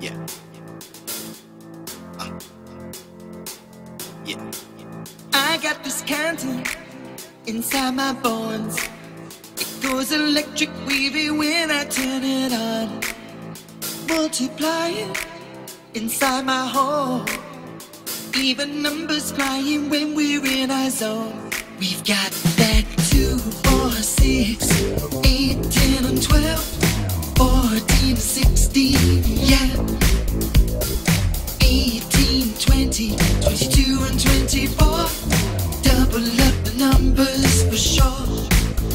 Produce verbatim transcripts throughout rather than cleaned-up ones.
Yeah. Uh. Yeah. I got this content inside my bones. It goes electric wavy when I turn it on. Multiplying inside my home. Even numbers crying when we're in our zone. We've got that two, four, six, eight, ten, and twelve, fourteen, sixteen, yeah, eighteen, twenty, twenty-two, and twenty-four. Double up the numbers for sure.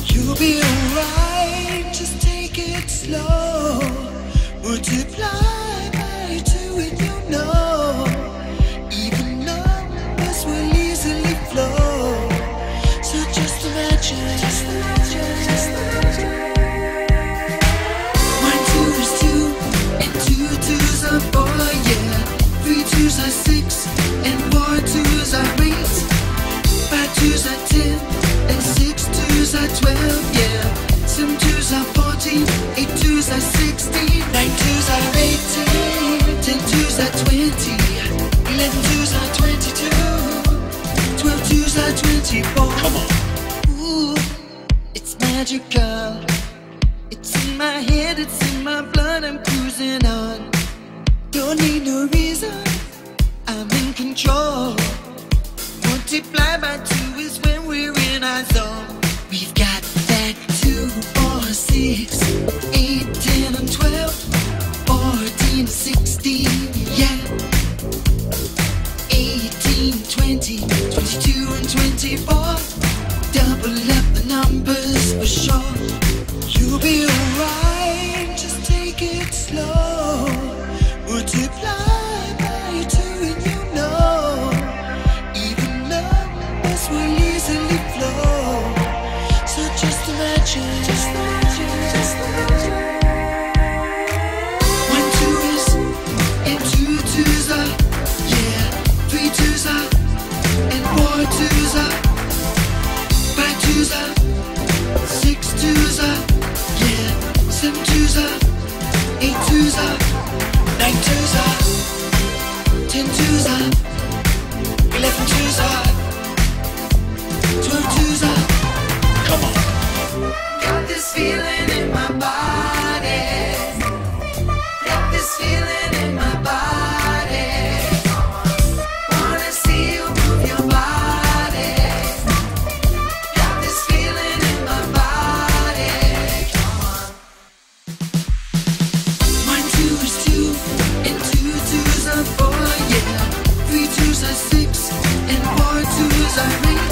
You'll be alright, just take it slow. Multiply by two and you know. Even numbers will easily flow. So just imagine, just imagine, just imagine. One two is two, and two twos are four, yeah. Three twos are six, and four twos are eight. Five twos are ten, and six twos are twelve, yeah. Some twos are fourteen, eight twos are sixteen, nine twos are eighteen, ten twos are twenty, eleven twos are twenty-two, twelve twos are twenty-four. Come on. Ooh, it's magical. It's in my head, it's in my blood, I'm cruising on. Don't need no reason, I'm in control. Multiply by two is when we're in our zone. We've got that two, four, six, eight, ten, and twelve, fourteen, sixteen, yeah, eighteen, twenty, twenty-two, and twenty-four. Double up the numbers for sure. You'll be alright, just take it slow. Multiply by two and you know. Even numbers will easily flow. So just imagine, just imagine, just imagine. One two is, and two twos are, yeah. Three twos are, and four twos are. Five twos are, six twos are, yeah. Seven twos are, eight twos are. Nine twos are, ten twos are, eleven twos are, twelve twos are. Come on. Got this feeling in my body. Got this feeling in my body. Wanna see you move your body. Got this feeling in my body. Come on. One two is two. And two twos are four, yeah. Three twos are six, and four twos are eight.